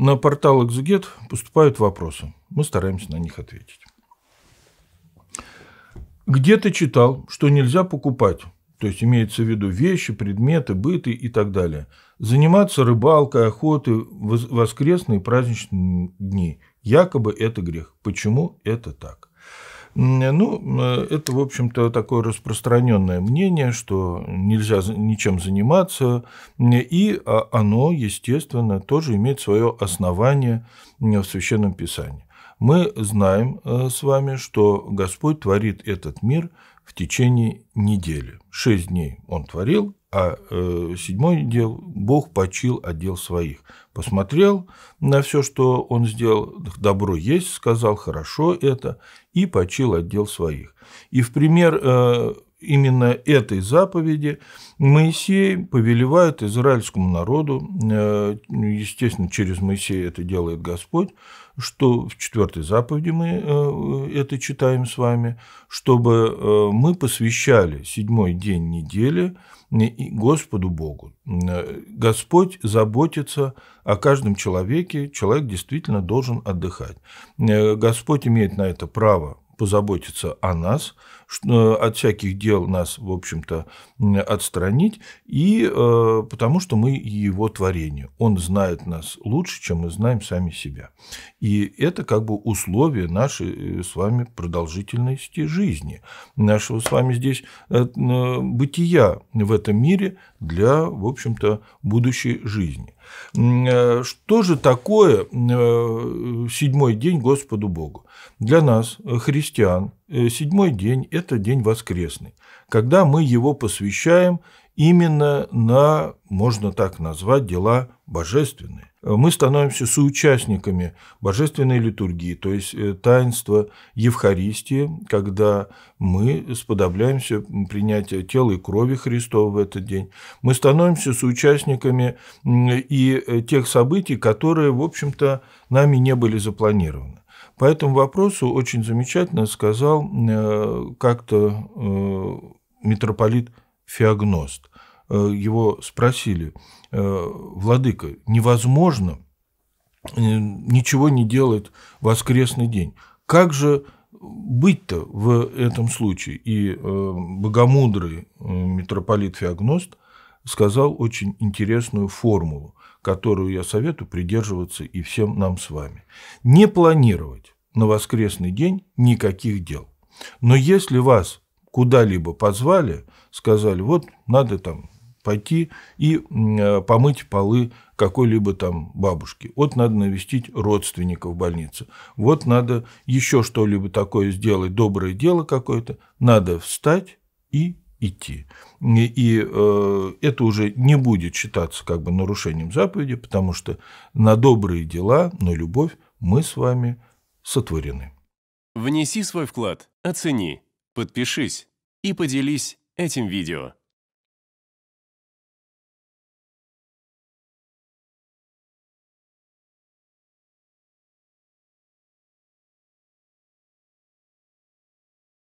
На портал Экзегет поступают вопросы. Мы стараемся на них ответить. Где ты читал, что нельзя покупать? То есть, имеется в виду вещи, предметы, быты и так далее. Заниматься рыбалкой, охотой, воскресные и праздничные дни. Якобы это грех. Почему это так? Ну, это, в общем-то, такое распространенное мнение, что нельзя ничем заниматься, и оно, естественно, тоже имеет свое основание в Священном Писании. Мы знаем с вами, что Господь творит этот мир в течение недели. 6 дней Он творил, а 7-й день Бог почил от дел своих. Посмотрел на все, что Он сделал, добро есть, сказал, хорошо это, и почил от дел своих. И в пример именно этой заповеди Моисей повелевает израильскому народу, естественно, через Моисея это делает Господь, что в 4-й заповеди мы это читаем с вами, чтобы мы посвящали 7-й день недели Господу Богу. Господь заботится о каждом человеке, человек действительно должен отдыхать. Господь имеет на это право позаботиться о нас, от всяких дел нас, в общем-то, отстранить, и потому что мы его творение. Он знает нас лучше, чем мы знаем сами себя. И это как бы условие нашей с вами продолжительности жизни, нашего с вами здесь бытия в этом мире для, в общем-то, будущей жизни. Что же такое 7-й день Господу Богу? Для нас, христиан, 7-й день – это день воскресный, когда мы его посвящаем именно на, можно так назвать, дела божественные. Мы становимся соучастниками божественной литургии, то есть таинства Евхаристии, когда мы сподобляемся принятия тела и крови Христова в этот день. Мы становимся соучастниками и тех событий, которые, в общем-то, нами не были запланированы. По этому вопросу очень замечательно сказал как-то митрополит Феогност. Его спросили: «Владыка, невозможно ничего не делать в воскресный день. Как же быть-то в этом случае?» И богомудрый митрополит Феогност сказал очень интересную формулу, которую я советую придерживаться и всем нам с вами. Не планировать на воскресный день никаких дел. Но если вас куда-либо позвали, сказали, вот надо там пойти и помыть полы какой-либо там бабушки, вот надо навестить родственников в больнице, вот надо еще что-либо такое сделать, доброе дело какое-то, надо встать и идти. И это уже не будет считаться как бы нарушением заповеди, потому что на добрые дела, на любовь мы с вами сотворены. Внеси свой вклад, оцени, подпишись и поделись этим видео.